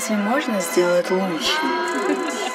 Разве можно сделать лучше?